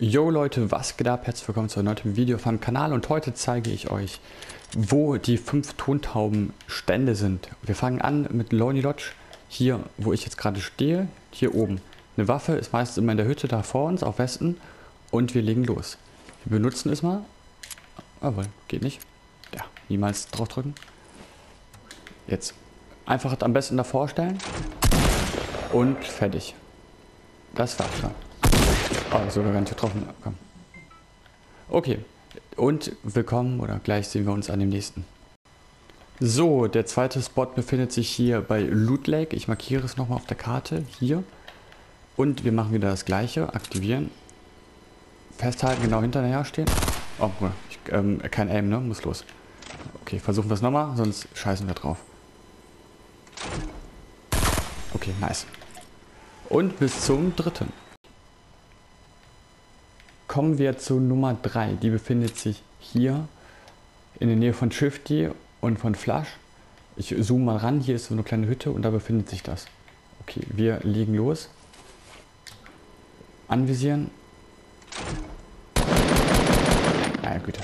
Yo Leute, was geht ab? Herzlich willkommen zu einem neuen Video vom Kanal und heute zeige ich euch, wo die 5 Tontaubenstände sind. Wir fangen an mit Lonely Lodge, hier wo ich jetzt gerade stehe, hier oben. Eine Waffe ist meistens immer in der Hütte da vor uns, auf Westen, und wir legen los. Wir benutzen es mal, aber geht nicht. Ja, niemals drauf drücken. Jetzt. Einfach am besten davor stellen und fertig. Das war's schon. Oh, sogar gar nicht getroffen. Komm. Okay, und willkommen oder gleich sehen wir uns an dem nächsten. So, der zweite Spot befindet sich hier bei Loot Lake. Ich markiere es nochmal auf der Karte, hier. Und wir machen wieder das gleiche, aktivieren. Festhalten, genau hinterher stehen. Oh, kein Aim, ne? Muss los. Okay, versuchen wir es nochmal, sonst scheißen wir drauf. Okay, nice. Und bis zum dritten. Kommen wir zu Nummer 3. Die befindet sich hier in der Nähe von Shifty und von Flash. Ich zoome mal ran. Hier ist so eine kleine Hütte und da befindet sich das. Okay, wir legen los. Anvisieren. Na gut.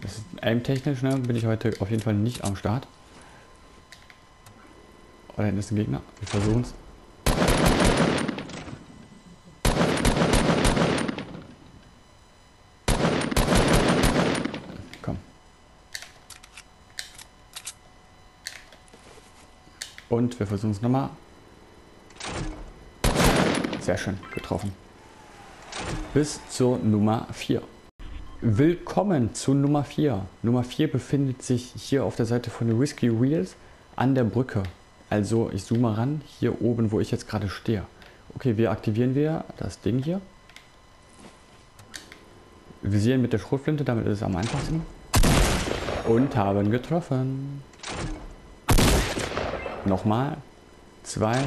Das ist aim-technisch, ne? Bin ich heute auf jeden Fall nicht am Start. Oh, da hinten ist ein Gegner. Wir versuchen es. Und wir versuchen es nochmal. Sehr schön, getroffen. Bis zur Nummer 4. Willkommen zu Nummer 4. Nummer 4 befindet sich hier auf der Seite von Whiskey Wheels an der Brücke. Also ich zoome ran, hier oben, wo ich jetzt gerade stehe. Okay, wir aktivieren wieder das Ding hier. Visieren mit der Schrotflinte, damit ist es am einfachsten. Und haben getroffen. Nochmal. 2, 3.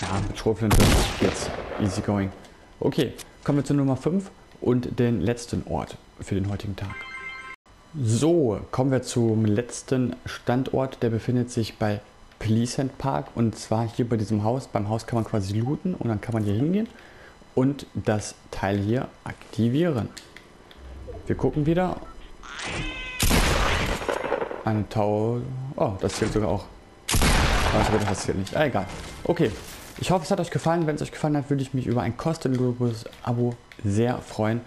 Ja, mit Schrotflinte geht's. Easy going. Okay, kommen wir zu Nummer 5 und den letzten Ort für den heutigen Tag. So, kommen wir zum letzten Standort. Der befindet sich bei Pleasant Park und zwar hier bei diesem Haus. Beim Haus kann man quasi looten und dann kann man hier hingehen und das Teil hier aktivieren. Wir gucken wieder. Eine Taube. Oh, das zählt sogar auch. Aber das zählt nicht. Egal. Okay. Ich hoffe, es hat euch gefallen. Wenn es euch gefallen hat, würde ich mich über ein kostenloses Abo sehr freuen.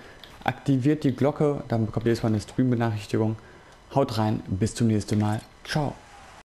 Aktiviert die Glocke, dann bekommt ihr jedes Mal eine Stream-Benachrichtigung. Haut rein. Bis zum nächsten Mal. Ciao.